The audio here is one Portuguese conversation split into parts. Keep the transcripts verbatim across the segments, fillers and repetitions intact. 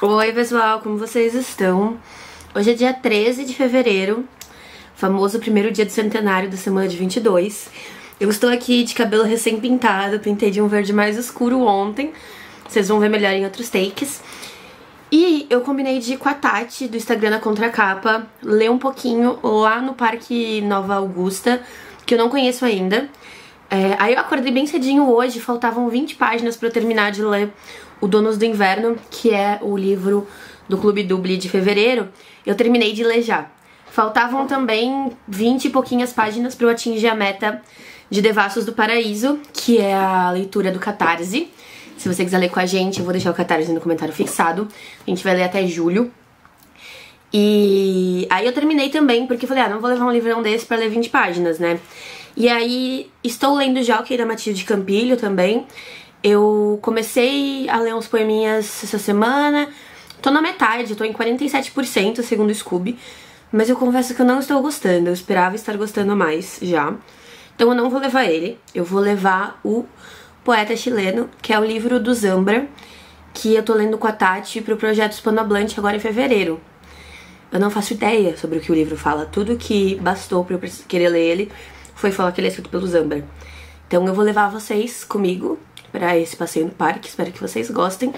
Oi pessoal, como vocês estão? Hoje é dia treze de fevereiro, famoso primeiro dia do centenário da semana de vinte e dois. Eu estou aqui de cabelo recém-pintado, pintei de um verde mais escuro ontem. Vocês vão ver melhor em outros takes. E eu combinei de ir com a Tati, do Instagram na Contracapa, ler um pouquinho lá no Parque Nova Augusta, que eu não conheço ainda. É, aí eu acordei bem cedinho hoje, faltavam vinte páginas pra eu terminar de ler o Donos do Inverno, que é o livro do Clube Dubli de fevereiro. Eu terminei de ler já. Faltavam também vinte e pouquinhas páginas pra eu atingir a meta de Devastos do Paraíso, que é a leitura do Catarse. Se você quiser ler com a gente, eu vou deixar o Catarse no comentário fixado. A gente vai ler até julho. E aí eu terminei também, porque falei, ah, não vou levar um livrão desse pra ler vinte páginas, né? E aí estou lendo já o Queira Matilde de Campilho também. Eu comecei a ler uns poeminhas essa semana. Tô na metade, tô em quarenta e sete por cento, segundo o Skoob. Mas eu confesso que eu não estou gostando, eu esperava estar gostando mais já. Então eu não vou levar ele, eu vou levar o Poeta Chileno, que é o livro do Zambra, que eu tô lendo com a Tati pro projeto Hispanohablante agora em fevereiro. Eu não faço ideia sobre o que o livro fala. Tudo que bastou pra eu querer ler ele foi falar que ele é escrito pelo Zambra. Então eu vou levar vocês comigo pra esse passeio no parque, espero que vocês gostem.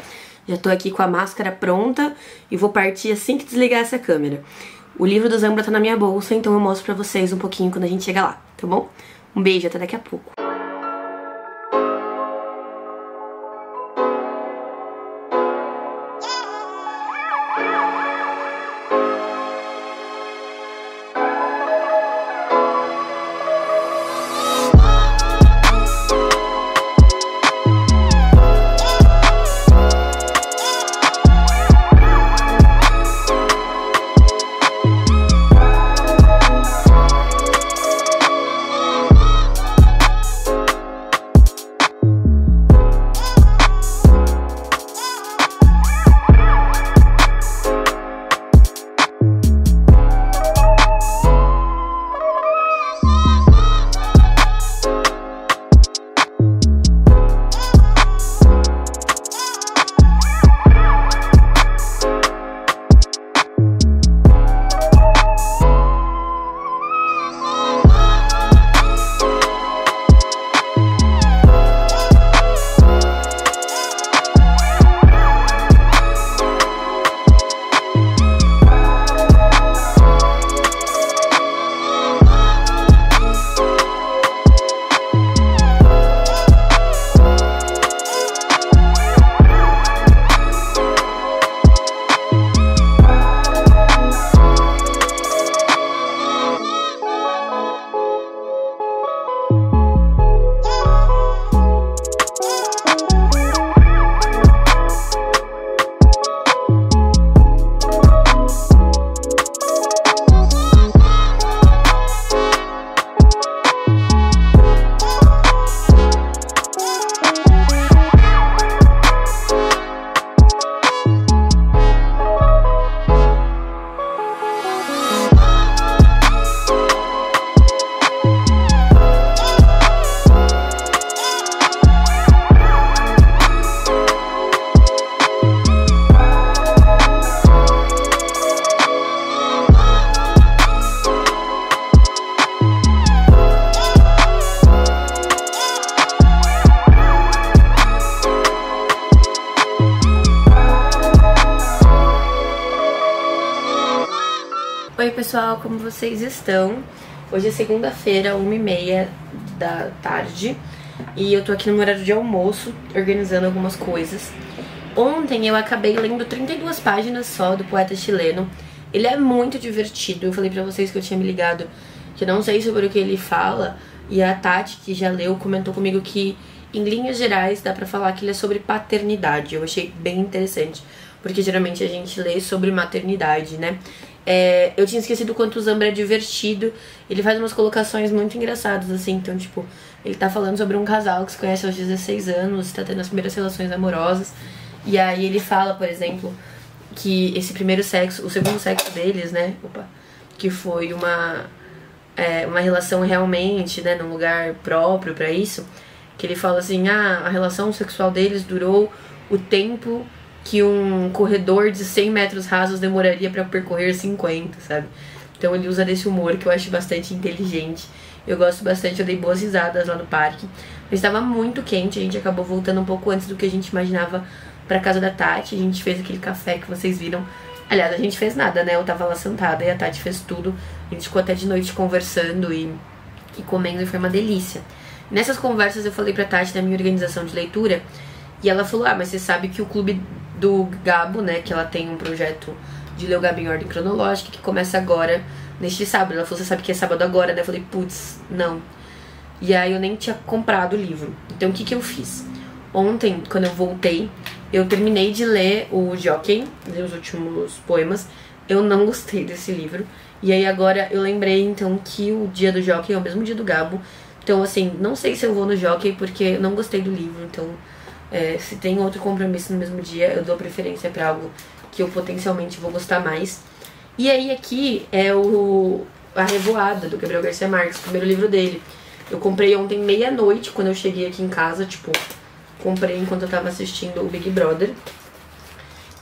Já tô aqui com a máscara pronta e vou partir assim que desligar essa câmera. O livro do Zambra tá na minha bolsa, então eu mostro pra vocês um pouquinho quando a gente chegar lá, tá bom? Um beijo, até daqui a pouco. Oi pessoal, como vocês estão? Hoje é segunda-feira, uma e meia da tarde, e eu tô aqui no horário de almoço, organizando algumas coisas. Ontem eu acabei lendo trinta e duas páginas só do Poeta Chileno. Ele é muito divertido, eu falei pra vocês que eu tinha me ligado, que eu não sei sobre o que ele fala, e a Tati, que já leu, comentou comigo que, em linhas gerais, dá pra falar que ele é sobre paternidade. Eu achei bem interessante, porque geralmente a gente lê sobre maternidade, né? É, eu tinha esquecido o quanto o Zambra é divertido. Ele faz umas colocações muito engraçadas, assim. Então, tipo, ele tá falando sobre um casal que se conhece aos dezesseis anos, tá tendo as primeiras relações amorosas. E aí ele fala, por exemplo, que esse primeiro sexo, o segundo sexo deles, né? Opa, que foi uma, é, uma relação realmente, né? Num lugar próprio pra isso. Que ele fala assim, ah, a relação sexual deles durou o tempo que um corredor de cem metros rasos demoraria para percorrer cinquenta, sabe? Então ele usa desse humor que eu acho bastante inteligente. Eu gosto bastante, eu dei boas risadas lá no parque. Mas estava muito quente, a gente acabou voltando um pouco antes do que a gente imaginava pra casa da Tati. A gente fez aquele café que vocês viram. Aliás, a gente fez nada, né? Eu tava lá sentada e a Tati fez tudo. A gente ficou até de noite conversando e, e comendo, e foi uma delícia. Nessas conversas eu falei pra Tati da minha organização de leitura. E ela falou, ah, mas você sabe que o Clube do Gabo, né? Que ela tem um projeto de ler o Gabo em ordem cronológica, que começa agora, neste sábado. Ela falou, você sabe que é sábado agora, né? Eu falei, putz, não. E aí eu nem tinha comprado o livro. Então o que que eu fiz? Ontem, quando eu voltei, eu terminei de ler o Jockey, ler os últimos poemas. Eu não gostei desse livro. E aí agora eu lembrei, então, que o dia do Jockey é o mesmo dia do Gabo. Então, assim, não sei se eu vou no Jockey porque eu não gostei do livro. Então, é, se tem outro compromisso no mesmo dia, eu dou preferência pra algo que eu potencialmente vou gostar mais. E aí aqui é o A Revoada, do Gabriel Garcia Marques, o primeiro livro dele. Eu comprei ontem meia-noite, quando eu cheguei aqui em casa, tipo, comprei enquanto eu tava assistindo o Big Brother.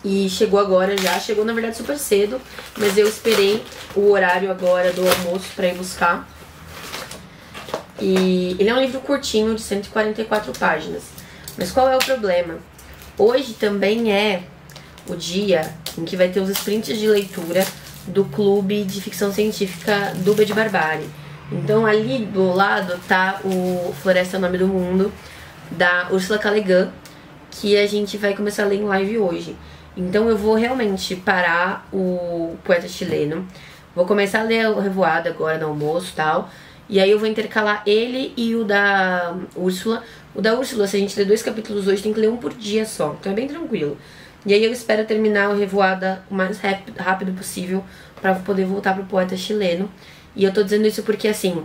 E chegou agora já, chegou na verdade super cedo, mas eu esperei o horário agora do almoço pra ir buscar. E ele é um livro curtinho, de cento e quarenta e quatro páginas. Mas qual é o problema? Hoje também é o dia em que vai ter os sprints de leitura do Clube de Ficção Científica do B de Barbárie. Então ali do lado tá o Floresta é o Nome do Mundo, da Úrsula Calegã, que a gente vai começar a ler em live hoje. Então eu vou realmente parar o Poeta Chileno, vou começar a ler o Revoada agora no almoço e tal, e aí eu vou intercalar ele e o da Úrsula. O da Úrsula, se a gente ler dois capítulos hoje, tem que ler um por dia só, então é bem tranquilo. E aí eu espero terminar o Revoada o mais rápido possível pra poder voltar pro Poeta Chileno. E eu tô dizendo isso porque, assim,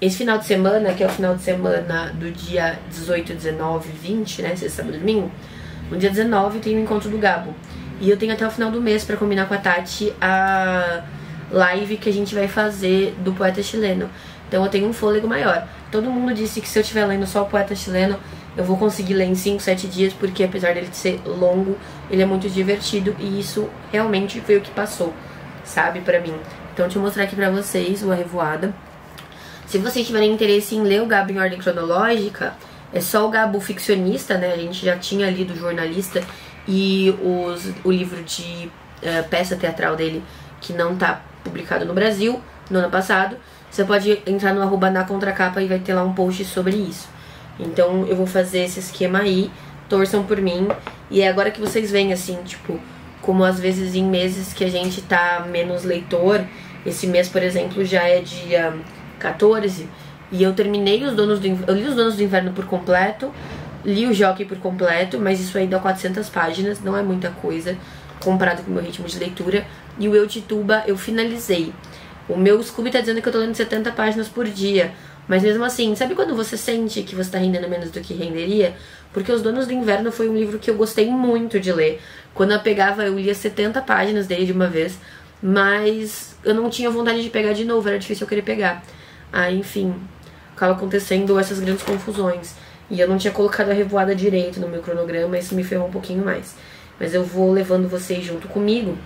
esse final de semana, que é o final de semana do dia dezoito, dezenove, vinte, né, sexta, sábado e domingo, no dia dezenove tem o encontro do Gabo. E eu tenho até o final do mês pra combinar com a Tati a live que a gente vai fazer do Poeta Chileno. Então eu tenho um fôlego maior. Todo mundo disse que se eu estiver lendo só o Poeta Chileno, eu vou conseguir ler em cinco, sete dias, porque apesar dele ser longo, ele é muito divertido, e isso realmente foi o que passou, sabe, pra mim. Então deixa eu mostrar aqui pra vocês o A Revoada. Se vocês tiverem interesse em ler o Gabo em ordem cronológica, é só o Gabo ficcionista, né? A gente já tinha lido o jornalista e os, o livro de uh, peça teatral dele, que não tá publicado no Brasil, no ano passado. Você pode entrar no arroba na contracapa e vai ter lá um post sobre isso. Então eu vou fazer esse esquema aí, torçam por mim. E é agora que vocês veem, assim, tipo, como às vezes em meses que a gente tá menos leitor. Esse mês, por exemplo, já é dia quatorze e eu terminei os Donos do Inverno, eu li os Donos do Inverno por completo, li o Jockey por completo, mas isso aí dá quatrocentas páginas, não é muita coisa comparado com o meu ritmo de leitura. E o Eu Tituba eu finalizei. O meu Skoob tá dizendo que eu tô lendo setenta páginas por dia, mas mesmo assim, sabe quando você sente que você tá rendendo menos do que renderia? Porque Os Donos do Inverno foi um livro que eu gostei muito de ler. Quando eu pegava, eu lia setenta páginas dele de uma vez, mas eu não tinha vontade de pegar de novo, era difícil eu querer pegar. Aí, enfim, acaba acontecendo essas grandes confusões. E eu não tinha colocado A Revoada direito no meu cronograma, isso me ferrou um pouquinho mais. Mas eu vou levando vocês junto comigo.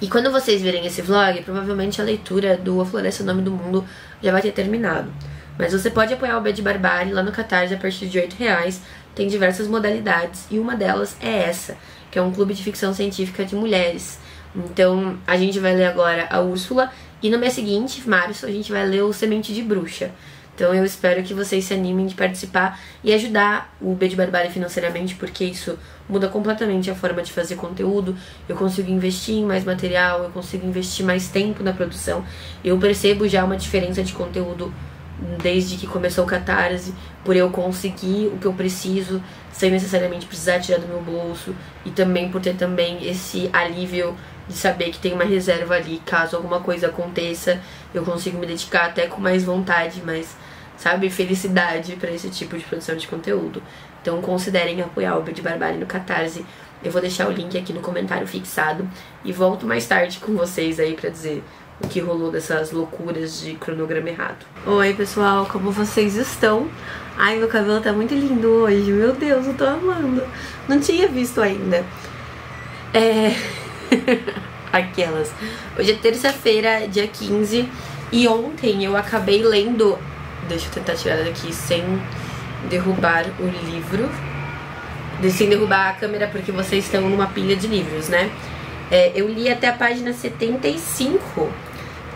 E quando vocês verem esse vlog, provavelmente a leitura do A Floresta é o Nome do Mundo já vai ter terminado. Mas você pode apoiar o B de Barbárie lá no Catarse a partir de oito reais. Tem diversas modalidades e uma delas é essa, que é um clube de ficção científica de mulheres. Então a gente vai ler agora a Úrsula e no mês seguinte, março, a gente vai ler o Semente de Bruxa. Então eu espero que vocês se animem de participar e ajudar o B de Barbárie financeiramente, porque isso muda completamente a forma de fazer conteúdo. Eu consigo investir em mais material, eu consigo investir mais tempo na produção. Eu percebo já uma diferença de conteúdo desde que começou o Catarse, por eu conseguir o que eu preciso sem necessariamente precisar tirar do meu bolso, e também por ter também esse alívio de saber que tem uma reserva ali, caso alguma coisa aconteça, eu consigo me dedicar até com mais vontade, mais, sabe, felicidade pra esse tipo de produção de conteúdo. Então considerem apoiar o B de Barbárie no Catarse. Eu vou deixar o link aqui no comentário fixado e volto mais tarde com vocês aí pra dizer o que rolou dessas loucuras de cronograma errado. Oi, pessoal, como vocês estão? Ai, meu cabelo tá muito lindo hoje, meu Deus, eu tô amando. Não tinha visto ainda. É... Aquelas. Hoje é terça-feira, dia quinze. E ontem eu acabei lendo... Deixa eu tentar tirar daqui sem derrubar o livro. Sem derrubar a câmera, porque vocês estão numa pilha de livros, né? É, eu li até a página setenta e cinco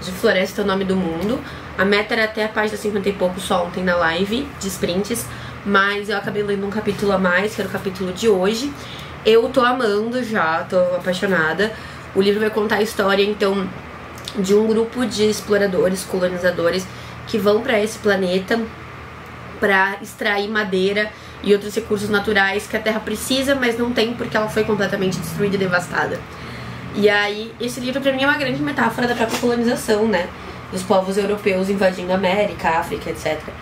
de Floresta é o Nome do Mundo. A meta era até a página cinquenta e pouco só ontem na live de sprints. Mas eu acabei lendo um capítulo a mais, que era o capítulo de hoje. Eu tô amando já, tô apaixonada. O livro vai contar a história, então, de um grupo de exploradores, colonizadores, que vão pra esse planeta pra extrair madeira e outros recursos naturais que a Terra precisa, mas não tem porque ela foi completamente destruída e devastada. E aí, esse livro pra mim é uma grande metáfora da própria colonização, né? Dos povos europeus invadindo a América, a África, etcétera.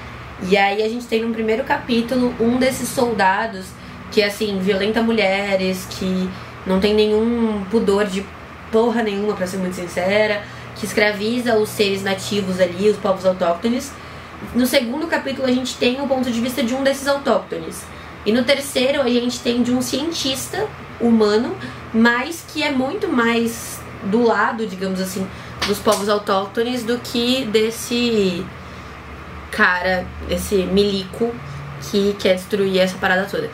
E aí a gente tem no primeiro capítulo um desses soldados que, assim, violenta mulheres, que não tem nenhum pudor de porra nenhuma, pra ser muito sincera, que escraviza os seres nativos ali, os povos autóctones. No segundo capítulo a gente tem o ponto de vista de um desses autóctones. E no terceiro a gente tem de um cientista humano, mas que é muito mais do lado, digamos assim, dos povos autóctones do que desse cara, esse milico que quer destruir essa parada toda.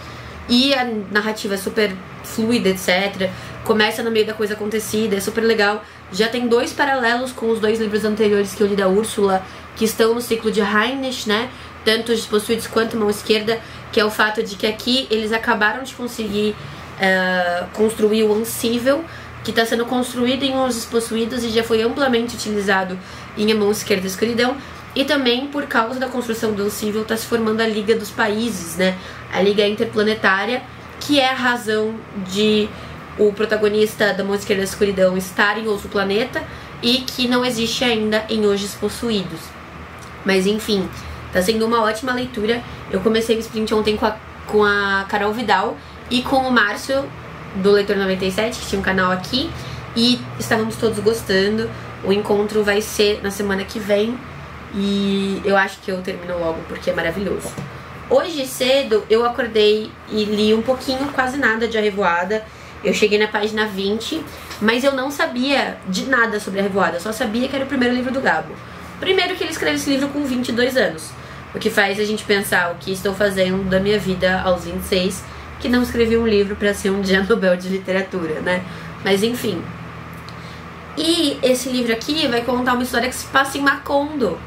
E a narrativa é super fluida, etcétera. Começa no meio da coisa acontecida, é super legal. Já tem dois paralelos com os dois livros anteriores que eu li da Úrsula, que estão no ciclo de Heinrich, né? Tanto Os Possuídos quanto A Mão Esquerda, que é o fato de que aqui eles acabaram de conseguir uh, construir o ansível, que está sendo construído em Os Possuídos e já foi amplamente utilizado em A Mão Esquerda da Escuridão. E também, por causa da construção do ansível, está se formando a Liga dos Países, né? A Liga Interplanetária, que é a razão de o protagonista da Mão Esquerda da Escuridão estar em outro planeta e que não existe ainda em Hoje Os Possuídos. Mas enfim, tá sendo uma ótima leitura. Eu comecei o sprint ontem com a, com a Carol Vidal e com o Márcio, do Leitor noventa e sete, que tinha um canal aqui, e estávamos todos gostando. O encontro vai ser na semana que vem. E eu acho que eu termino logo porque é maravilhoso. Hoje cedo eu acordei e li um pouquinho, quase nada, de A Revoada. Eu cheguei na página vinte, mas eu não sabia de nada sobre A Revoada. Eu só sabia que era o primeiro livro do Gabo. Primeiro que ele escreveu esse livro com vinte e dois anos, o que faz a gente pensar o que estou fazendo da minha vida aos vinte e seis, que não escrevi um livro pra ser um dia Nobel de literatura, né? Mas enfim. E esse livro aqui vai contar uma história que se passa em Macondo.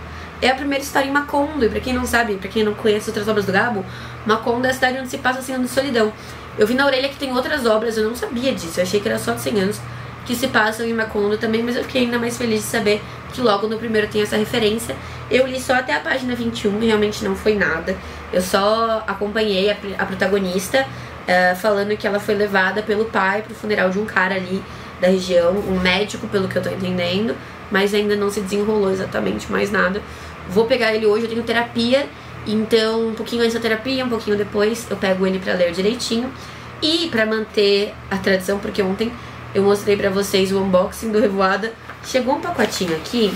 É a primeira história em Macondo, e pra quem não sabe, pra quem não conhece outras obras do Gabo, Macondo é a cidade onde se passa Cem Anos de Solidão. Eu vi na orelha que tem outras obras, eu não sabia disso, eu achei que era só de Cem Anos que se passam em Macondo também, mas eu fiquei ainda mais feliz de saber que logo no primeiro tem essa referência. Eu li só até a página vinte e um, realmente não foi nada, eu só acompanhei a, a protagonista uh, falando que ela foi levada pelo pai pro funeral de um cara ali da região, um médico, pelo que eu tô entendendo, mas ainda não se desenrolou exatamente mais nada. Vou pegar ele hoje, eu tenho terapia, então um pouquinho antes da terapia, um pouquinho depois, eu pego ele pra ler direitinho. E pra manter a tradição, porque ontem eu mostrei pra vocês o unboxing do Revoada, chegou um pacotinho aqui,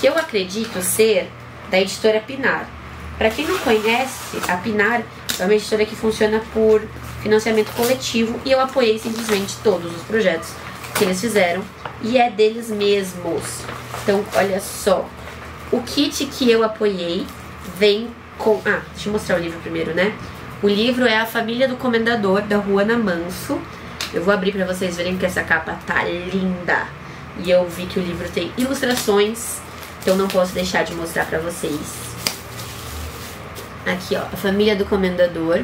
que eu acredito ser da editora Pinar. Pra quem não conhece, a Pinar é uma editora que funciona por financiamento coletivo, e eu apoiei simplesmente todos os projetos que eles fizeram, e é deles mesmos. Então, olha só, o kit que eu apoiei vem com... Ah, deixa eu mostrar o livro primeiro, né? O livro é A Família do Comendador, da Ruana Manso. Eu vou abrir pra vocês verem que essa capa tá linda. E eu vi que o livro tem ilustrações, então não posso deixar de mostrar pra vocês. Aqui, ó, A Família do Comendador.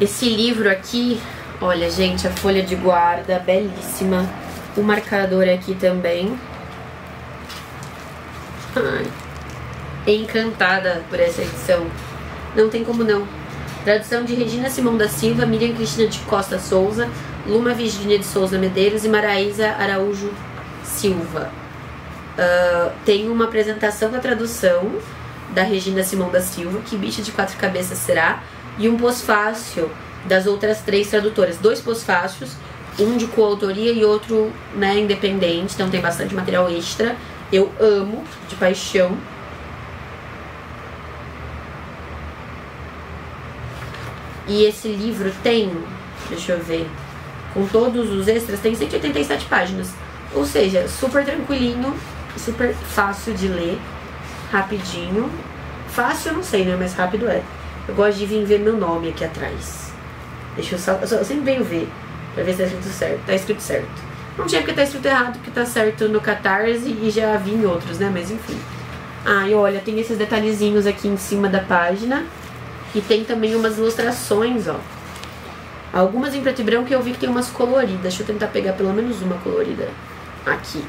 Esse livro aqui... Olha, gente, a folha de guarda, belíssima. O marcador aqui também. Ai, encantada por essa edição. Não tem como não. Tradução de Regina Simão da Silva, Miriam Cristina de Costa Souza, Luma Virginia de Souza Medeiros e Maraísa Araújo Silva. Uh, tem uma apresentação da tradução da Regina Simão da Silva, que bicho de quatro cabeças será, e um pós-fácil das outras três tradutoras, dois pós-fácios, um de coautoria e outro, né, independente, então tem bastante material extra. Eu amo, de paixão. E esse livro tem, deixa eu ver, com todos os extras, tem cento e oitenta e sete páginas. Ou seja, super tranquilinho, super fácil de ler, rapidinho. Fácil eu não sei, né? Mas rápido é. Eu gosto de vir ver meu nome aqui atrás. Deixa eu só... Eu, só, eu sempre venho ver, pra ver se tá escrito certo. Tá escrito certo. Não tinha porque tá escrito errado, porque tá certo no Catarse e já vi em outros, né? Mas enfim. Ah, e olha, tem esses detalhezinhos aqui em cima da página. E tem também umas ilustrações, ó. Algumas em preto e branco que eu vi que tem umas coloridas. Deixa eu tentar pegar pelo menos uma colorida aqui.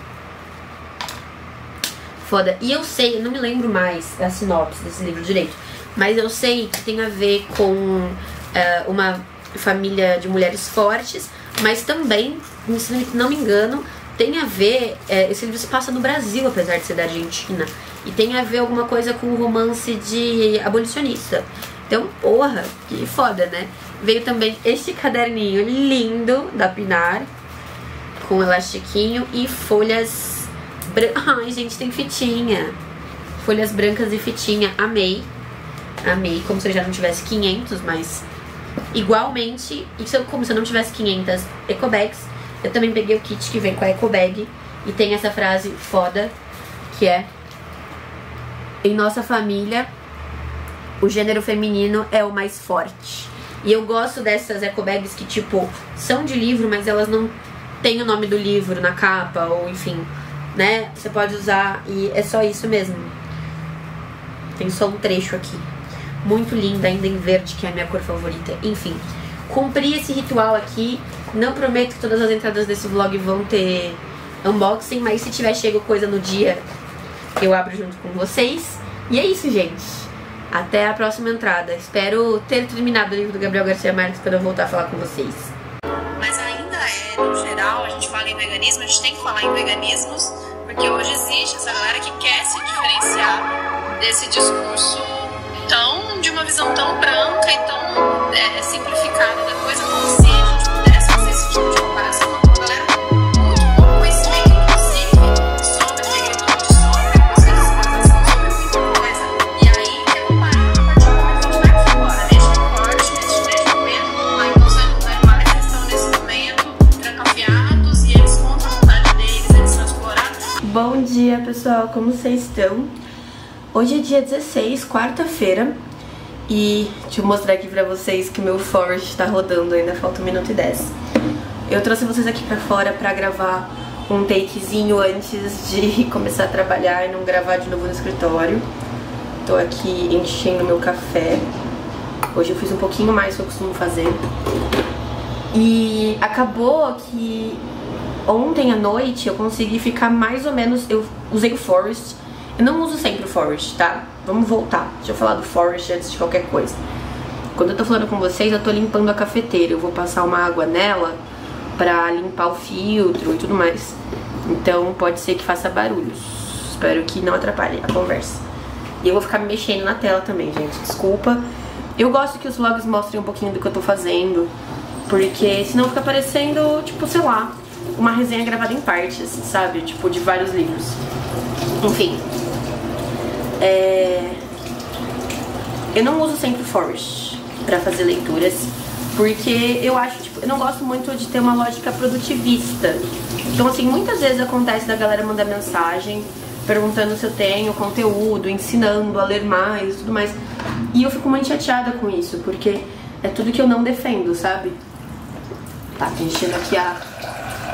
Foda. E eu sei, eu não me lembro mais a sinopse desse livro direito. Mas eu sei que tem a ver com uh, uma família de mulheres fortes. Mas também, se não me engano, tem a ver... É, esse livro se passa no Brasil, apesar de ser da Argentina. E tem a ver alguma coisa com o romance de abolicionista. Então, porra, que foda, né? Veio também este caderninho lindo da Pinar, com elastiquinho e folhas... Bran... Ai, gente, tem fitinha. Folhas brancas e fitinha. Amei. Amei, como se eu já não tivesse quinhentos, mas... Igualmente, e se eu, como se eu não tivesse quinhentas ecobags, eu também peguei o kit que vem com a ecobag. E tem essa frase foda, que é: em nossa família, o gênero feminino é o mais forte. E eu gosto dessas ecobags que, tipo, são de livro, mas elas não têm o nome do livro na capa, ou enfim, né? Você pode usar e é só isso mesmo. Tem só um trecho aqui. Muito linda, ainda em verde, que é a minha cor favorita. Enfim, cumpri esse ritual aqui. Não prometo que todas as entradas desse vlog vão ter unboxing, mas se tiver chego coisa no dia, eu abro junto com vocês. E é isso, gente. Até a próxima entrada. Espero ter terminado o livro do Gabriel Garcia Marques para eu voltar a falar com vocês. Mas ainda é, no geral, a gente fala em veganismo, a gente tem que falar em veganismos, porque hoje existe essa galera que quer se diferenciar desse discurso tão, de uma visão tão branca e tão é, simplificada da coisa, como se a gente pudesse fazer esse tipo de comparação com uma galera muito pouco conhecimento, inclusive, sobre tecnologia, sobre conscientização, sobre muita coisa. E aí, eu vou parar a partir do momento que vai fora, neste corte, neste, neste momento, aí os animais estão nesse momento, trancafiados, e eles contam a vontade deles, eles são explorados. Bom dia, pessoal, como vocês estão? Hoje é dia dezesseis, quarta-feira, e deixa eu mostrar aqui pra vocês que meu Forest tá rodando, ainda falta um minuto e dez. Eu trouxe vocês aqui pra fora pra gravar um takezinho antes de começar a trabalhar e não gravar de novo no escritório. Tô aqui enchendo meu café. Hoje eu fiz um pouquinho mais do que eu costumo fazer. E acabou que ontem à noite eu consegui ficar mais ou menos... Eu usei o Forest. Eu não uso sempre o Forest, tá? Vamos voltar. Deixa eu falar do Forest antes de qualquer coisa. Quando eu tô falando com vocês, eu tô limpando a cafeteira. Eu vou passar uma água nela pra limpar o filtro e tudo mais. Então pode ser que faça barulhos. Espero que não atrapalhe a conversa. E eu vou ficar me mexendo na tela também, gente. Desculpa. Eu gosto que os vlogs mostrem um pouquinho do que eu tô fazendo, porque senão fica parecendo, tipo, sei lá, uma resenha gravada em partes, sabe? Tipo, de vários livros. Enfim. É... Eu não uso sempre o Forest pra fazer leituras, porque eu acho, tipo, eu não gosto muito de ter uma lógica produtivista. Então, assim, muitas vezes acontece da galera mandar mensagem perguntando se eu tenho conteúdo, ensinando a ler mais e tudo mais. E eu fico muito chateada com isso, porque é tudo que eu não defendo, sabe? Tá, tô enchendo aqui a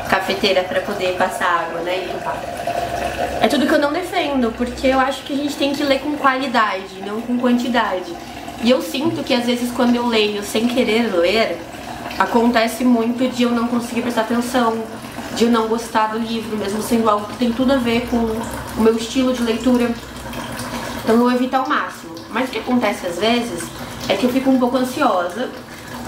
cafeteira pra poder passar água, né? E limpar. É tudo que eu não defendo, porque eu acho que a gente tem que ler com qualidade, não com quantidade. E eu sinto que às vezes quando eu leio sem querer ler, acontece muito de eu não conseguir prestar atenção, de eu não gostar do livro, mesmo sendo algo que tem tudo a ver com o meu estilo de leitura. Então eu evito ao máximo. Mas o que acontece às vezes é que eu fico um pouco ansiosa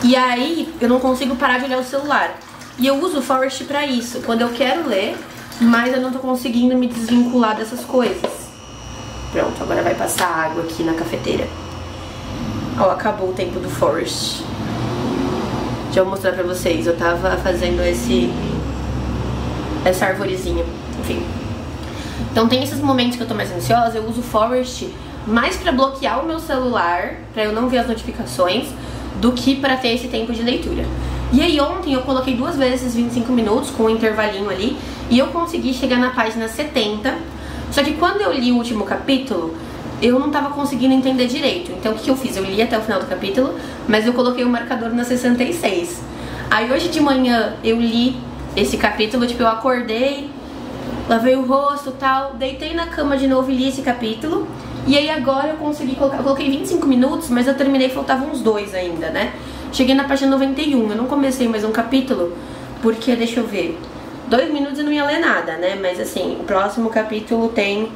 e aí eu não consigo parar de olhar o celular. E eu uso o Forest pra isso. Quando eu quero ler... Mas eu não tô conseguindo me desvincular dessas coisas. Pronto, agora vai passar água aqui na cafeteira. Ó, acabou o tempo do Forest. Deixa eu mostrar pra vocês. Eu tava fazendo esse... Essa arvorezinha. Enfim. Então tem esses momentos que eu tô mais ansiosa. Eu uso o Forest mais pra bloquear o meu celular, pra eu não ver as notificações, do que pra ter esse tempo de leitura. E aí ontem eu coloquei duas vezes vinte e cinco minutos, com um intervalinho ali, e eu consegui chegar na página setenta. Só que quando eu li o último capítulo, eu não tava conseguindo entender direito. Então o que eu fiz? Eu li até o final do capítulo, mas eu coloquei o marcador na sessenta e seis. Aí hoje de manhã eu li esse capítulo, tipo, eu acordei, lavei o rosto e tal, deitei na cama de novo e li esse capítulo. E aí agora eu consegui colocar, eu coloquei vinte e cinco minutos, mas eu terminei, faltavam uns dois ainda, né? Cheguei na página noventa e um, eu não comecei mais um capítulo, porque, deixa eu ver, dois minutos eu não ia ler nada, né? Mas assim, o próximo capítulo tem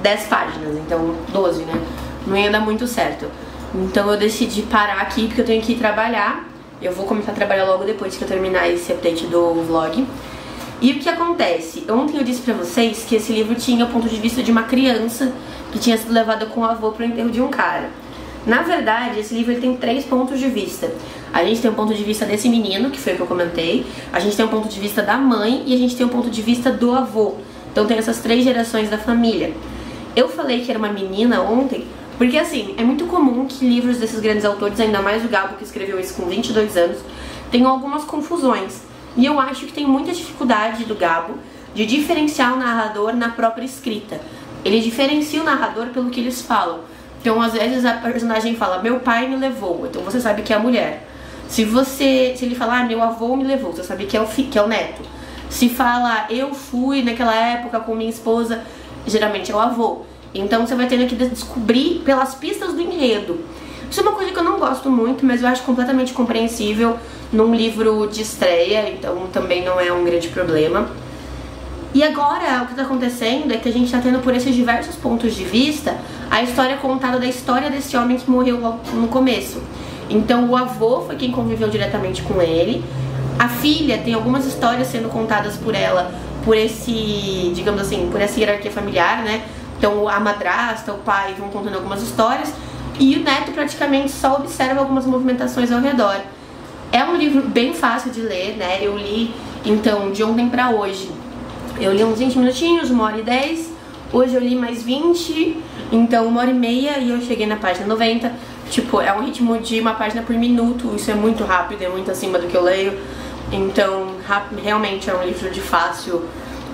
dez páginas, então doze, né? Não ia dar muito certo. Então eu decidi parar aqui, porque eu tenho que ir trabalhar. Eu vou começar a trabalhar logo depois que eu terminar esse update do vlog. E o que acontece? Ontem eu disse pra vocês que esse livro tinha o ponto de vista de uma criança que tinha sido levada com o avô pro enterro de um cara. Na verdade, esse livro ele tem três pontos de vista. A gente tem o ponto de vista desse menino, que foi o que eu comentei. A gente tem o ponto de vista da mãe e a gente tem o ponto de vista do avô. Então tem essas três gerações da família. Eu falei que era uma menina ontem, porque assim, é muito comum que livros desses grandes autores, ainda mais o Gabo, que escreveu isso com vinte e dois anos, tenham algumas confusões. E eu acho que tem muita dificuldade do Gabo de diferenciar o narrador na própria escrita. Ele diferencia o narrador pelo que eles falam. Então às vezes a personagem fala, meu pai me levou, então você sabe que é a mulher. Se você, se ele falar, ah, meu avô me levou, você sabe que é o, fi, que é o neto. Se fala, eu fui naquela época com minha esposa, geralmente é o avô. Então você vai tendo que descobrir pelas pistas do enredo. Isso é uma coisa que eu não gosto muito, mas eu acho completamente compreensível num livro de estreia, então também não é um grande problema. E agora o que tá acontecendo é que a gente tá tendo, por esses diversos pontos de vista, a história contada da história desse homem que morreu logo no começo. Então o avô foi quem conviveu diretamente com ele, a filha tem algumas histórias sendo contadas por ela, por esse, digamos assim, por essa hierarquia familiar, né? Então a madrasta, o pai vão contando algumas histórias e o neto praticamente só observa algumas movimentações ao redor. É um livro bem fácil de ler, né? Eu li, então, de ontem pra hoje. Eu li uns vinte minutinhos, uma hora e dez. Hoje eu li mais vinte, então uma hora e meia, e eu cheguei na página noventa. Tipo, é um ritmo de uma página por minuto. Isso é muito rápido, é muito acima do que eu leio. Então, realmente é um livro de fácil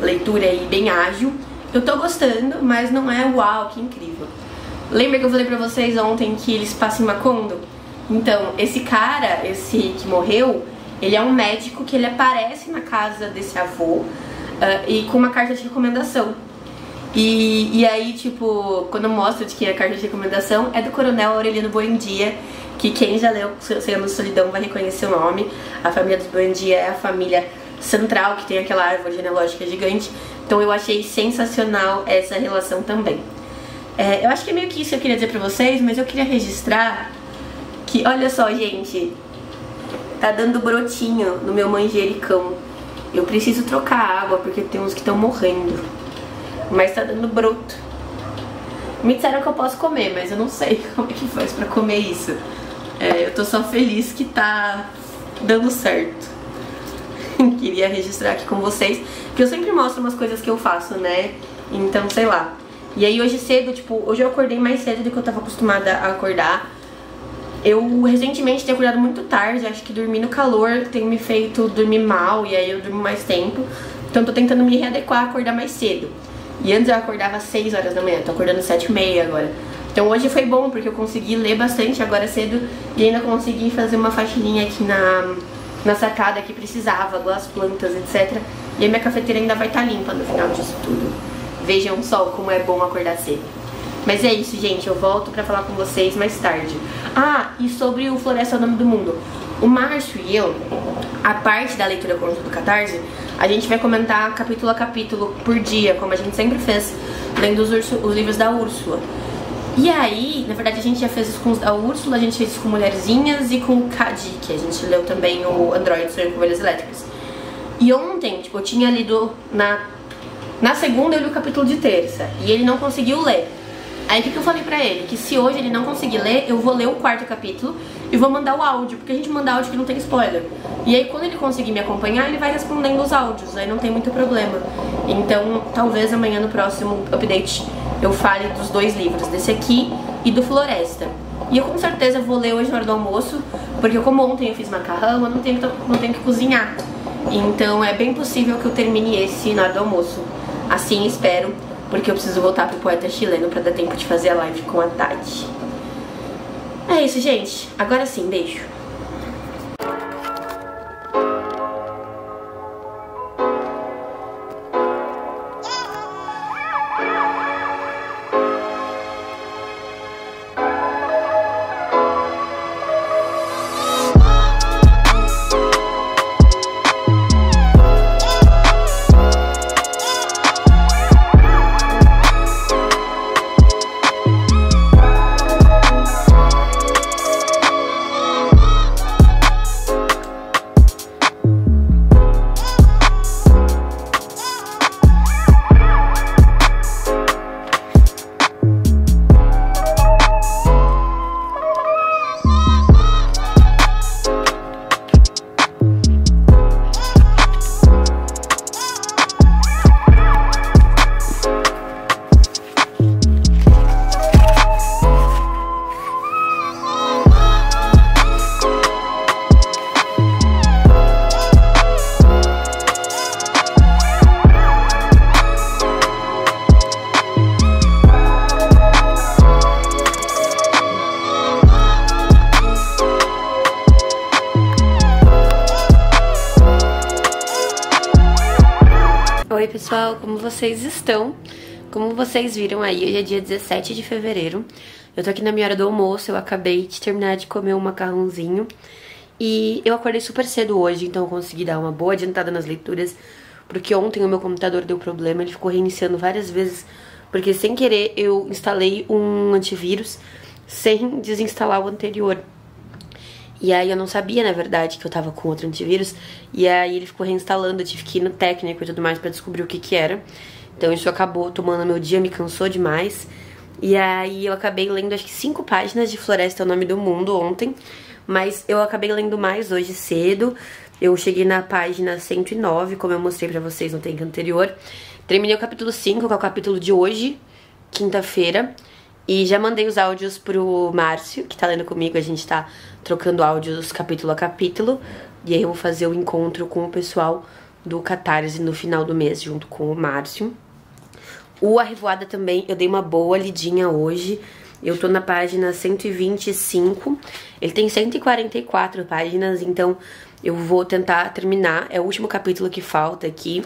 leitura e bem ágil. Eu tô gostando, mas não é uau, que incrível. Lembra que eu falei pra vocês ontem que eles passam em Macondo? Então, esse cara, esse que morreu, ele é um médico que ele aparece na casa desse avô, Uh, e com uma carta de recomendação. E, e aí, tipo, quando eu mostro de que é a carta de recomendação, é do coronel Aureliano Buendia, que quem já leu Cem Anos de Solidão vai reconhecer o nome. A família dos Buendia é a família central, que tem aquela árvore genealógica gigante. Então eu achei sensacional essa relação também. É, eu acho que é meio que isso que eu queria dizer pra vocês, mas eu queria registrar que, olha só, gente, tá dando brotinho no meu manjericão. Eu preciso trocar água, porque tem uns que estão morrendo. Mas tá dando broto. Me disseram que eu posso comer, mas eu não sei como é que faz pra comer isso. É, eu tô só feliz que tá dando certo. Queria registrar aqui com vocês, porque eu sempre mostro umas coisas que eu faço, né? Então, sei lá. E aí hoje cedo, tipo, hoje eu acordei mais cedo do que eu tava acostumada a acordar. Eu recentemente tenho acordado muito tarde, acho que dormir no calor tem me feito dormir mal e aí eu durmo mais tempo. Então tô tentando me readequar a acordar mais cedo. E antes eu acordava às seis horas da manhã, tô acordando às sete e meia agora. Então hoje foi bom porque eu consegui ler bastante agora cedo e ainda consegui fazer uma faxininha aqui na, na sacada que precisava, das plantas, etcétera. E a minha cafeteira ainda vai estar limpa no final disso tudo. Vejam só como é bom acordar cedo. Mas é isso, gente, eu volto pra falar com vocês mais tarde. Ah, e sobre o Floresta é o Nome do Mundo. O Márcio e eu, a parte da leitura conjunta do Catarse, a gente vai comentar capítulo a capítulo por dia, como a gente sempre fez, lendo os, urso, os livros da Úrsula. E aí, na verdade, a gente já fez isso com a Úrsula, a gente fez isso com Mulherzinhas e com o Cadi, que a gente leu também o Android sobre Ovelhas Elétricas. E ontem, tipo, eu tinha lido na, na segunda, eu li o capítulo de terça, e ele não conseguiu ler. Aí o que eu falei pra ele? Que se hoje ele não conseguir ler, eu vou ler o quarto capítulo e vou mandar o áudio, porque a gente manda áudio que não tem spoiler. E aí quando ele conseguir me acompanhar, ele vai respondendo os áudios, aí não tem muito problema. Então talvez amanhã no próximo update eu fale dos dois livros, desse aqui e do Floresta. E eu com certeza vou ler hoje na hora do almoço, Porque como ontem eu fiz macarrão, eu não tenho, não tenho que cozinhar. Então é bem possível que eu termine esse na hora do almoço. Assim espero, porque eu preciso voltar pro Poeta Chileno pra dar tempo de fazer a live com a Tati. É isso, gente. Agora sim, beijo. Pessoal, como vocês estão? Como vocês viram aí, hoje é dia dezessete de fevereiro. Eu tô aqui na minha hora do almoço, eu acabei de terminar de comer um macarrãozinho. E eu acordei super cedo hoje, então eu consegui dar uma boa adiantada nas leituras. Porque ontem o meu computador deu problema, ele ficou reiniciando várias vezes. Porque sem querer eu instalei um antivírus sem desinstalar o anterior. E aí eu não sabia, na verdade, que eu tava com outro antivírus. E aí ele ficou reinstalando, eu tive que ir no técnico e tudo mais pra descobrir o que que era. Então isso acabou tomando meu dia, me cansou demais. E aí eu acabei lendo acho que cinco páginas de Floresta é o Nome do Mundo ontem. Mas eu acabei lendo mais hoje cedo. Eu cheguei na página cento e nove, como eu mostrei pra vocês no tempo anterior. Terminei o capítulo cinco, que é o capítulo de hoje, quinta-feira. E já mandei os áudios pro Márcio, que tá lendo comigo, a gente tá trocando áudios capítulo a capítulo. E aí eu vou fazer o encontro com o pessoal do Catarse no final do mês, junto com o Márcio. O A Revoada também, eu dei uma boa lidinha hoje. Eu tô na página cento e vinte e cinco, ele tem cento e quarenta e quatro páginas, então eu vou tentar terminar. É o último capítulo que falta aqui.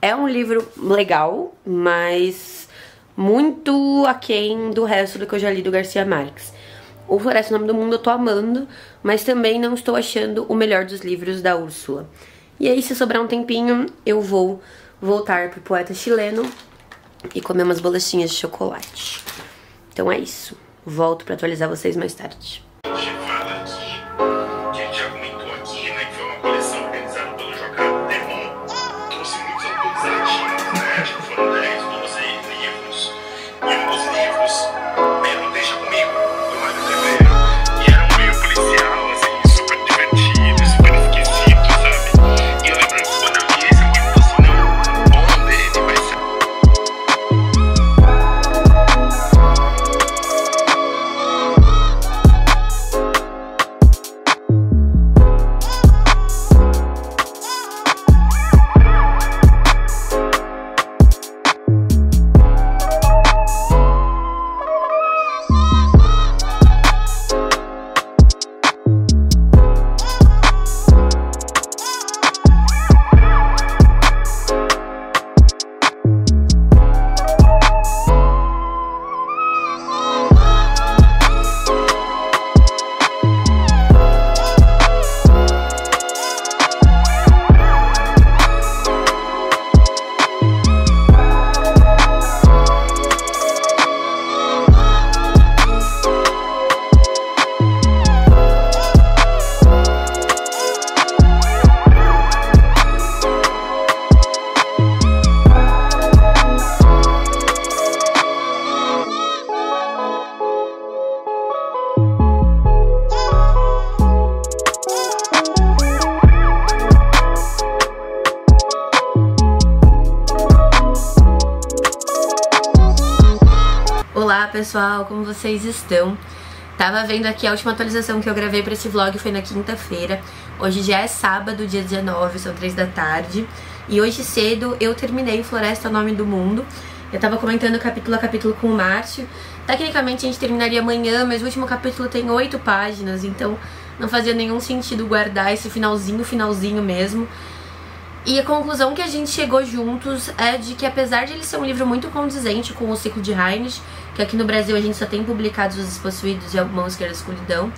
É um livro legal, mas muito aquém do resto do que eu já li do Garcia Marques. O Floresta é o Nome do Mundo eu tô amando, mas também não estou achando o melhor dos livros da Úrsula. E aí, se sobrar um tempinho, eu vou voltar pro Poeta Chileno e comer umas bolachinhas de chocolate. Então é isso. Volto pra atualizar vocês mais tarde. Olá pessoal, como vocês estão? Tava vendo aqui, a última atualização que eu gravei pra esse vlog foi na quinta-feira. Hoje já é sábado, dia dezenove, são três da tarde. E hoje cedo eu terminei Floresta é o Nome do Mundo. Eu tava comentando capítulo a capítulo com o Márcio. Tecnicamente a gente terminaria amanhã, mas o último capítulo tem oito páginas, então não fazia nenhum sentido guardar esse finalzinho, finalzinho mesmo. E a conclusão que a gente chegou juntos é de que, apesar de ele ser um livro muito condizente com o ciclo de Heinrich, que aqui no Brasil a gente só tem publicados Os Possuídos e A Mão Esquerda da Escuridão,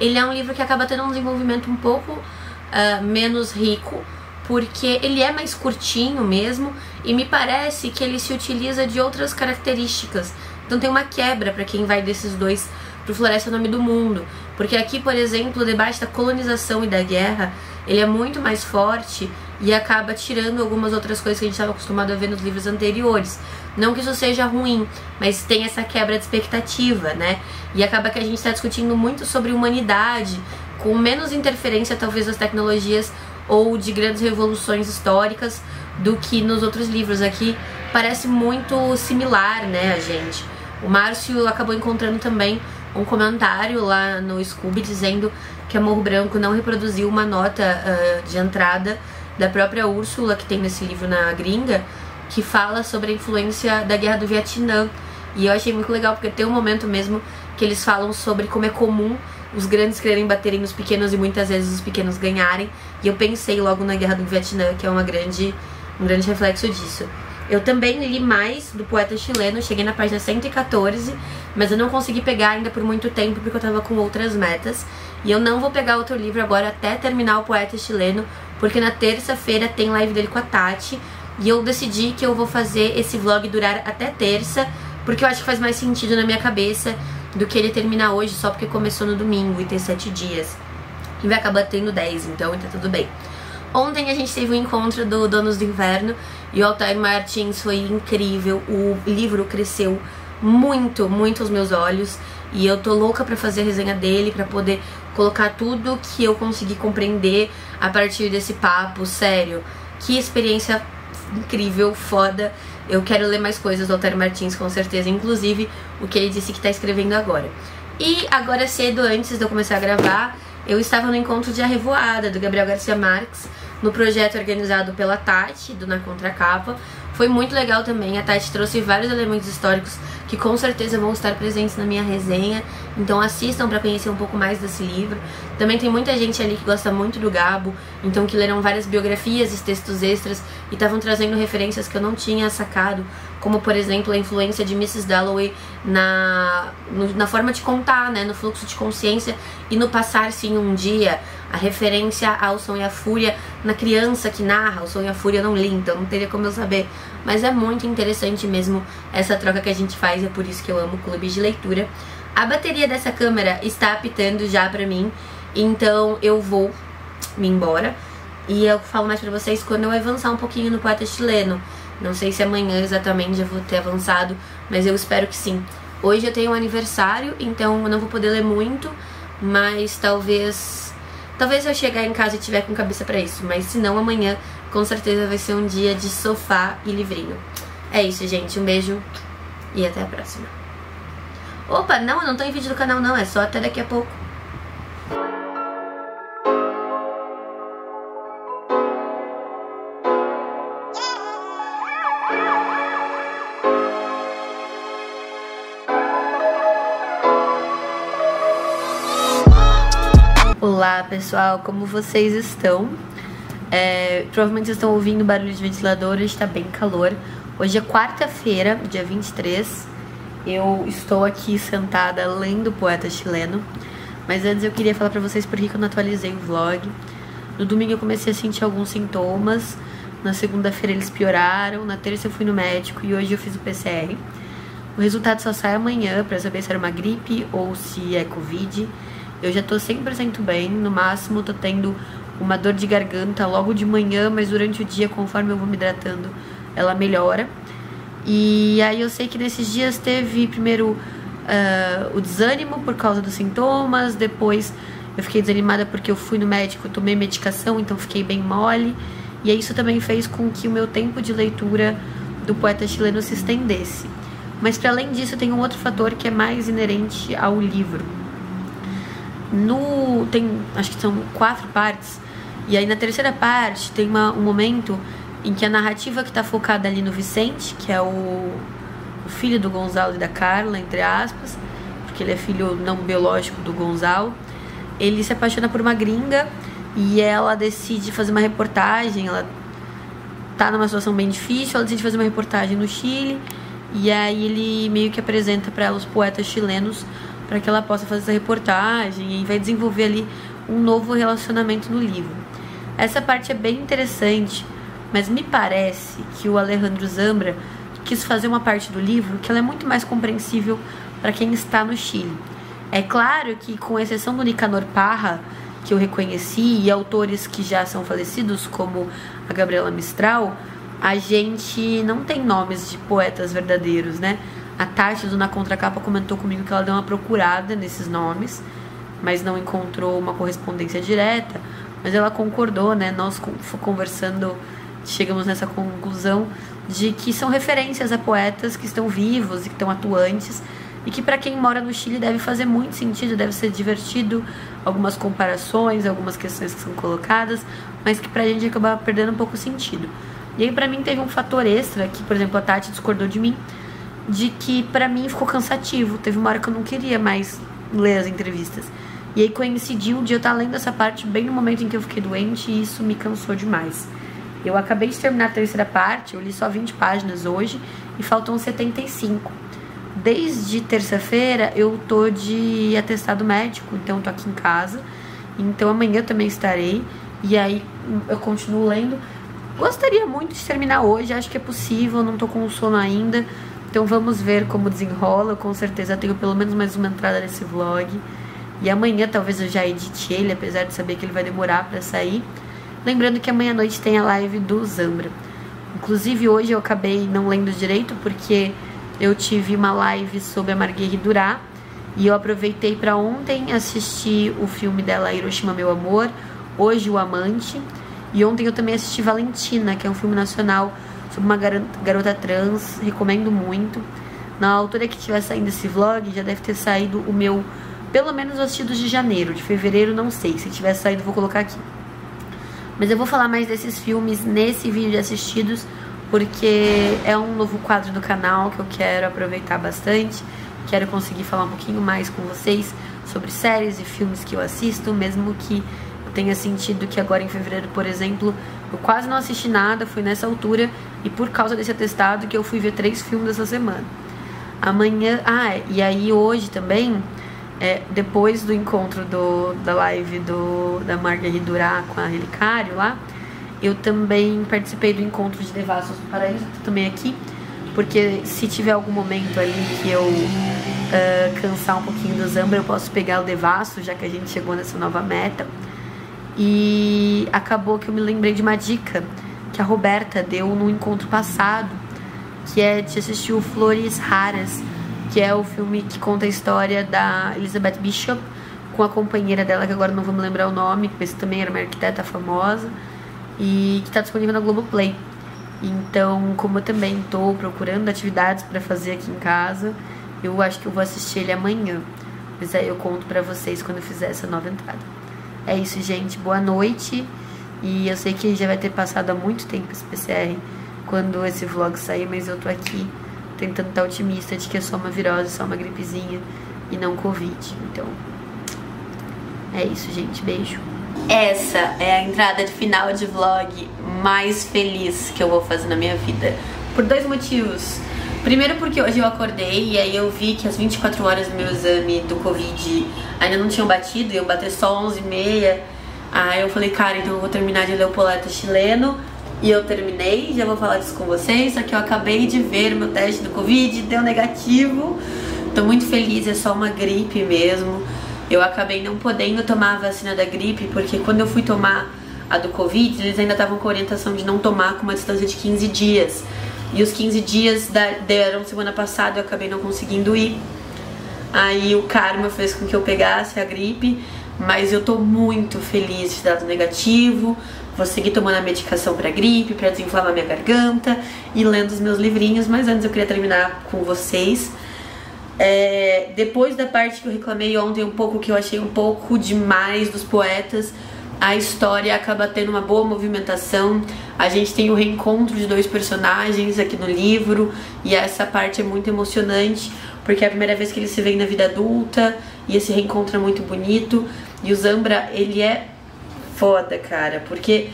ele é um livro que acaba tendo um desenvolvimento um pouco uh, menos rico, porque ele é mais curtinho mesmo, e me parece que ele se utiliza de outras características. Então tem uma quebra para quem vai desses dois pro Floresta é o Nome do Mundo, porque aqui, por exemplo, o debate da colonização e da guerra, ele é muito mais forte e acaba tirando algumas outras coisas que a gente estava acostumado a ver nos livros anteriores. Não que isso seja ruim, mas tem essa quebra de expectativa, né? E acaba que a gente está discutindo muito sobre humanidade, com menos interferência talvez das tecnologias ou de grandes revoluções históricas do que nos outros livros. Aqui parece muito similar, né, a gente? O Márcio acabou encontrando também um comentário lá no Skoob dizendo que Amor Branco não reproduziu uma nota uh, de entrada da própria Úrsula, que tem nesse livro na gringa, que fala sobre a influência da guerra do Vietnã. E eu achei muito legal, porque tem um momento mesmo que eles falam sobre como é comum os grandes quererem baterem nos pequenos e muitas vezes os pequenos ganharem. E eu pensei logo na guerra do Vietnã, que é uma grande, um grande reflexo disso. Eu também li mais do Poeta Chileno, cheguei na página cento e quatorze, mas eu não consegui pegar ainda por muito tempo porque eu tava com outras metas. E eu não vou pegar outro livro agora até terminar o Poeta Chileno, porque na terça-feira tem live dele com a Tati. E eu decidi que eu vou fazer esse vlog durar até terça, porque eu acho que faz mais sentido na minha cabeça do que ele terminar hoje só porque começou no domingo e tem sete dias. E vai acabar tendo dez, então tá tudo bem. Ontem a gente teve um encontro do Donos do Inverno e o Altair Martins foi incrível. O livro cresceu muito, muito aos meus olhos e eu tô louca pra fazer a resenha dele, pra poder colocar tudo que eu consegui compreender a partir desse papo, sério. Que experiência incrível, foda. Eu quero ler mais coisas do Altair Martins, com certeza, inclusive o que ele disse que tá escrevendo agora. E agora cedo, antes de eu começar a gravar, eu estava no encontro de A Revoada, do Gabriel Garcia Marques, no projeto organizado pela Tati, do Na Contracapa. Foi muito legal também, a Tati trouxe vários elementos históricos que com certeza vão estar presentes na minha resenha, então assistam para conhecer um pouco mais desse livro. Também tem muita gente ali que gosta muito do Gabo, então que leram várias biografias e textos extras e estavam trazendo referências que eu não tinha sacado, como por exemplo a influência de missus Dalloway na, na forma de contar, né, no fluxo de consciência e no passar-se em um dia, a referência ao Som e a Fúria na criança que narra. O Som e a Fúria eu não li, então não teria como eu saber, mas é muito interessante mesmo essa troca que a gente faz, é por isso que eu amo clubes de leitura. A bateria dessa câmera está apitando já pra mim, então eu vou me embora e eu falo mais pra vocês quando eu avançar um pouquinho no Poeta Chileno. Não sei se amanhã exatamente já vou ter avançado, mas eu espero que sim. Hoje eu tenho um aniversário, então eu não vou poder ler muito, mas talvez talvez eu chegar em casa e tiver com cabeça pra isso. Mas se não, amanhã com certeza vai ser um dia de sofá e livrinho. É isso, gente. Um beijo e até a próxima. Opa, não, eu não tô em vídeo do canal, não. É só até daqui a pouco. Olá pessoal, como vocês estão? É, provavelmente vocês estão ouvindo barulho de ventilador, hoje tá bem calor. Hoje é quarta-feira, dia vinte e três. Eu estou aqui sentada lendo o Poeta Chileno. Mas antes eu queria falar pra vocês por que eu não atualizei o vlog. No domingo eu comecei a sentir alguns sintomas. Na segunda-feira eles pioraram. Na terça eu fui no médico e hoje eu fiz o P C R. O resultado só sai amanhã pra saber se era uma gripe ou se é Covid. Eu já tô cem por cento bem, no máximo tô tendo uma dor de garganta logo de manhã, mas durante o dia, conforme eu vou me hidratando, ela melhora. E aí eu sei que nesses dias teve primeiro uh, o desânimo por causa dos sintomas, depois eu fiquei desanimada porque eu fui no médico, tomei medicação, então fiquei bem mole. E aí isso também fez com que o meu tempo de leitura do Poeta Chileno se estendesse. Mas para além disso, tem um outro fator que é mais inerente ao livro, no tem, acho que são quatro partes, e aí na terceira parte tem uma, um momento em que a narrativa que está focada ali no Vicente, que é o, o filho do Gonzalo e da Carla, entre aspas, porque ele é filho não biológico do Gonzalo, ele se apaixona por uma gringa e ela decide fazer uma reportagem, ela tá numa situação bem difícil, ela decide fazer uma reportagem no Chile, e aí ele meio que apresenta para ela os poetas chilenos para que ela possa fazer essa reportagem e vai desenvolver ali um novo relacionamento no livro. Essa parte é bem interessante, mas me parece que o Alejandro Zambra quis fazer uma parte do livro que ela é muito mais compreensível para quem está no Chile. É claro que, com exceção do Nicanor Parra, que eu reconheci, e autores que já são falecidos, como a Gabriela Mistral, a gente não tem nomes de poetas verdadeiros, né? A Tati, do Na Contracapa, comentou comigo que ela deu uma procurada nesses nomes, mas não encontrou uma correspondência direta, mas ela concordou, né? Nós conversando, chegamos nessa conclusão de que são referências a poetas que estão vivos e que estão atuantes, e que para quem mora no Chile deve fazer muito sentido, deve ser divertido, algumas comparações, algumas questões que são colocadas, mas que pra gente acaba perdendo um pouco o sentido. E aí pra mim teve um fator extra, que por exemplo a Tati discordou de mim, de que pra mim ficou cansativo, teve uma hora que eu não queria mais ler as entrevistas. E aí coincidiu de eu estar lendo essa parte bem no momento em que eu fiquei doente, e isso me cansou demais. Eu acabei de terminar a terceira parte, eu li só vinte páginas hoje, e faltam setenta e cinco. Desde terça-feira eu tô de atestado médico, então tô aqui em casa, então amanhã eu também estarei, e aí eu continuo lendo. Gostaria muito de terminar hoje, acho que é possível, não tô com sono ainda, então vamos ver como desenrola. Com certeza eu tenho pelo menos mais uma entrada nesse vlog, e amanhã talvez eu já edite ele, apesar de saber que ele vai demorar pra sair. Lembrando que amanhã à noite tem a live do Zambra. Inclusive hoje eu acabei não lendo direito, porque eu tive uma live sobre a Marguerite Duras, e eu aproveitei para ontem assistir o filme dela, Hiroshima, Meu Amor, hoje O Amante, e ontem eu também assisti Valentina, que é um filme nacional sobre uma garota trans, recomendo muito. Na altura que estiver saindo esse vlog, já deve ter saído o meu, pelo menos os assistidos de janeiro, de fevereiro, não sei, se tiver saído vou colocar aqui. Mas eu vou falar mais desses filmes nesse vídeo de assistidos, porque é um novo quadro do canal que eu quero aproveitar bastante, quero conseguir falar um pouquinho mais com vocês sobre séries e filmes que eu assisto, mesmo que tenha sentido que agora em fevereiro, por exemplo, eu quase não assisti nada, fui nessa altura, e por causa desse atestado que eu fui ver três filmes essa semana. Amanhã... Ah, e aí hoje também, é, depois do encontro do, da live do, da Marguerite Duras com a Relicário lá, eu também participei do encontro de Devastos do Paraíso, também aqui, porque se tiver algum momento ali que eu uh, cansar um pouquinho do Zambra, eu posso pegar o Devasto, já que a gente chegou nessa nova meta. E acabou que eu me lembrei de uma dica que a Roberta deu no encontro passado, que é de assistir o Flores Raras, que é o filme que conta a história da Elizabeth Bishop com a companheira dela, que agora não vou me lembrar o nome, mas também era uma arquiteta famosa, e que está disponível na Globoplay. Então, como eu também estou procurando atividades para fazer aqui em casa, eu acho que eu vou assistir ele amanhã, mas aí eu conto para vocês quando eu fizer essa nova entrada. É isso, gente, boa noite, e eu sei que já vai ter passado há muito tempo esse P C R quando esse vlog sair, mas eu tô aqui tentando estar otimista de que é só uma virose, só uma gripezinha e não Covid. Então é isso, gente, beijo. Essa é a entrada de final de vlog mais feliz que eu vou fazer na minha vida, por dois motivos. Primeiro, porque hoje eu acordei e aí eu vi que as vinte e quatro horas do meu exame do Covid ainda não tinham batido, e eu bati só onze e meia. Aí eu falei, cara, então eu vou terminar de ler o Poeta Chileno, e eu terminei, já vou falar disso com vocês. Só que eu acabei de ver meu teste do Covid, deu negativo, tô muito feliz, é só uma gripe mesmo. Eu acabei não podendo tomar a vacina da gripe, porque quando eu fui tomar a do Covid, eles ainda estavam com orientação de não tomar com uma distância de quinze dias. E os quinze dias deram semana passada, eu acabei não conseguindo ir. Aí o karma fez com que eu pegasse a gripe, mas eu tô muito feliz de dado negativo. Vou seguir tomando a medicação pra gripe, pra desinflamar minha garganta e lendo os meus livrinhos, mas antes eu queria terminar com vocês. É, depois da parte que eu reclamei ontem um pouco, que eu achei um pouco demais dos poetas, a história acaba tendo uma boa movimentação. A gente tem o reencontro de dois personagens aqui no livro, e essa parte é muito emocionante, porque é a primeira vez que eles se veem na vida adulta, e esse reencontro é muito bonito. E o Zambra, ele é foda, cara, porque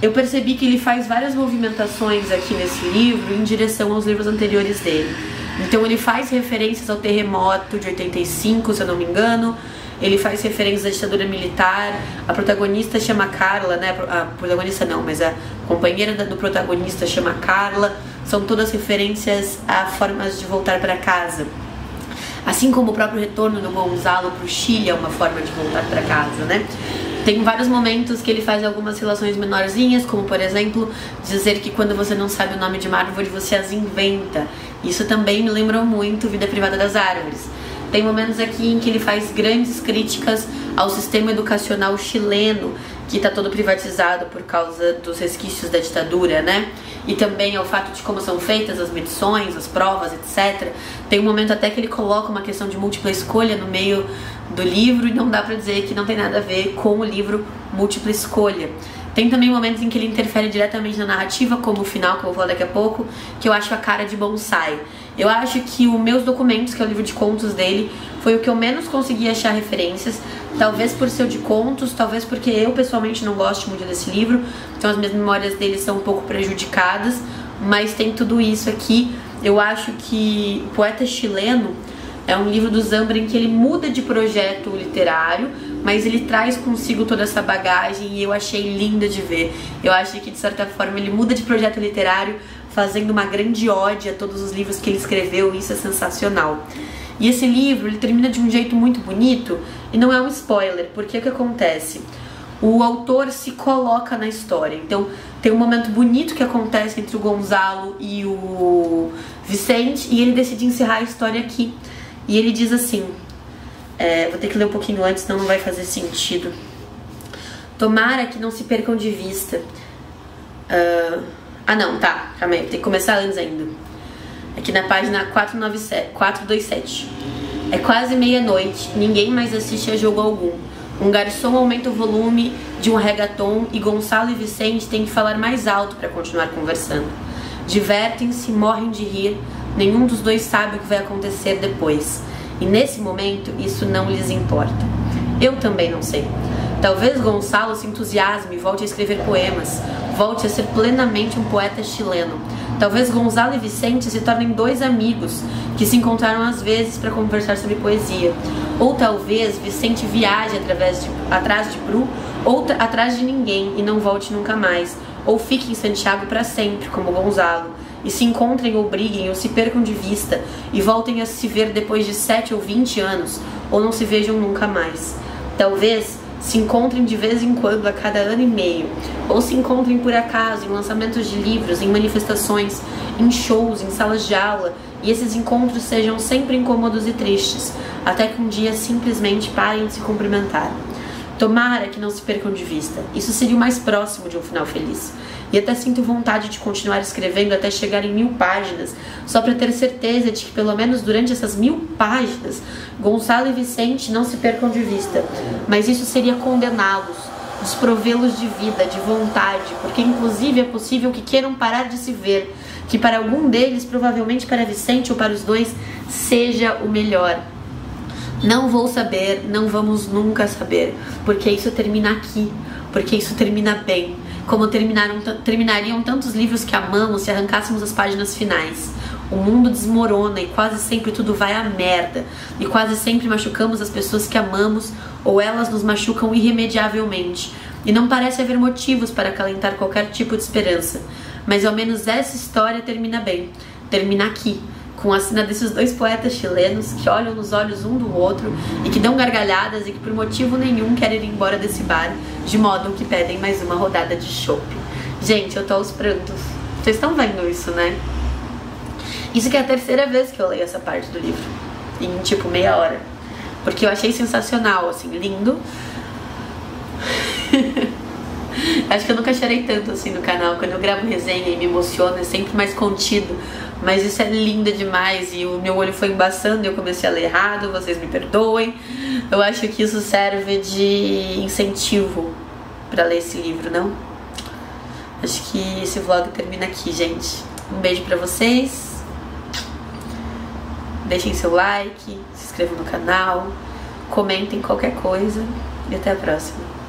eu percebi que ele faz várias movimentações aqui nesse livro em direção aos livros anteriores dele. Então ele faz referências ao terremoto de oitenta e cinco, se eu não me engano. Ele faz referências à ditadura militar. A protagonista chama Carla, né? A protagonista não, mas a companheira do protagonista chama Carla. São todas referências a formas de voltar para casa. Assim como o próprio retorno do Gonzalo para o Chile é uma forma de voltar para casa, né? Tem vários momentos que ele faz algumas relações menorzinhas, como por exemplo, dizer que quando você não sabe o nome de uma árvore, você as inventa. Isso também me lembrou muito Vida Privada das Árvores. Tem momentos aqui em que ele faz grandes críticas ao sistema educacional chileno, que está todo privatizado por causa dos resquícios da ditadura, né? E também ao fato de como são feitas as medições, as provas, etcétera. Tem um momento até que ele coloca uma questão de múltipla escolha no meio do livro, e não dá pra dizer que não tem nada a ver com o livro Múltipla Escolha. Tem também momentos em que ele interfere diretamente na narrativa, como o final, que eu vou falar daqui a pouco, que eu acho a cara de bonsai. Eu acho que o Meus Documentos, que é o livro de contos dele, foi o que eu menos consegui achar referências, talvez por ser de contos, talvez porque eu pessoalmente não gosto muito desse livro, então as minhas memórias dele são um pouco prejudicadas, mas tem tudo isso aqui. Eu acho que O Poeta Chileno é um livro do Zambra em que ele muda de projeto literário, mas ele traz consigo toda essa bagagem, e eu achei linda de ver. Eu acho que, de certa forma, ele muda de projeto literário, fazendo uma grande ode a todos os livros que ele escreveu, e isso é sensacional. E esse livro, ele termina de um jeito muito bonito, e não é um spoiler, porque o que acontece? O autor se coloca na história. Então, tem um momento bonito que acontece entre o Gonzalo e o Vicente, e ele decide encerrar a história aqui. E ele diz assim, é, vou ter que ler um pouquinho antes, senão não vai fazer sentido. Tomara que não se percam de vista. Uh, ah não, tá, calma aí, vou ter que começar antes ainda. Aqui na página quatrocentos e vinte e sete. É quase meia-noite, ninguém mais assiste a jogo algum. Um garçom aumenta o volume de um reggaeton e Gonzalo e Vicente têm que falar mais alto para continuar conversando. Divertem-se, morrem de rir. Nenhum dos dois sabe o que vai acontecer depois. E nesse momento, isso não lhes importa. Eu também não sei. Talvez Gonzalo se entusiasme e volte a escrever poemas. Volte a ser plenamente um poeta chileno. Talvez Gonzalo e Vicente se tornem dois amigos que se encontraram às vezes para conversar sobre poesia. Ou talvez Vicente viaje através de, atrás de Bru ou atrás de ninguém e não volte nunca mais. Ou fique em Santiago para sempre, como Gonzalo. E se encontrem ou briguem ou se percam de vista e voltem a se ver depois de sete ou vinte anos, ou não se vejam nunca mais. Talvez se encontrem de vez em quando a cada ano e meio, ou se encontrem por acaso em lançamentos de livros, em manifestações, em shows, em salas de aula, e esses encontros sejam sempre incômodos e tristes, até que um dia simplesmente parem de se cumprimentar. Tomara que não se percam de vista. Isso seria o mais próximo de um final feliz. E até sinto vontade de continuar escrevendo até chegar em mil páginas, só para ter certeza de que pelo menos durante essas mil páginas, Gonzalo e Vicente não se percam de vista. Mas isso seria condená-los, desprovê-los de vida, de vontade, porque inclusive é possível que queiram parar de se ver, que para algum deles, provavelmente para Vicente ou para os dois, seja o melhor. Não vou saber, não vamos nunca saber, porque isso termina aqui, porque isso termina bem, como terminaram, terminariam tantos livros que amamos se arrancássemos as páginas finais. O mundo desmorona e quase sempre tudo vai à merda, e quase sempre machucamos as pessoas que amamos, ou elas nos machucam irremediavelmente, e não parece haver motivos para acalentar qualquer tipo de esperança, mas ao menos essa história termina bem, termina aqui, com a cena desses dois poetas chilenos que olham nos olhos um do outro e que dão gargalhadas e que por motivo nenhum querem ir embora desse bar, de modo que pedem mais uma rodada de chopp. Gente, eu tô aos prantos. Vocês estão vendo isso, né? Isso que é a terceira vez que eu leio essa parte do livro, em tipo meia hora, porque eu achei sensacional, assim, lindo. Acho que eu nunca chorei tanto assim no canal. Quando eu gravo resenha e me emociono, é sempre mais contido. Mas isso é lindo demais. E o meu olho foi embaçando e eu comecei a ler errado. Vocês me perdoem. Eu acho que isso serve de incentivo pra ler esse livro, não? Acho que esse vlog termina aqui, gente. Um beijo pra vocês. Deixem seu like, se inscrevam no canal, comentem qualquer coisa e até a próxima.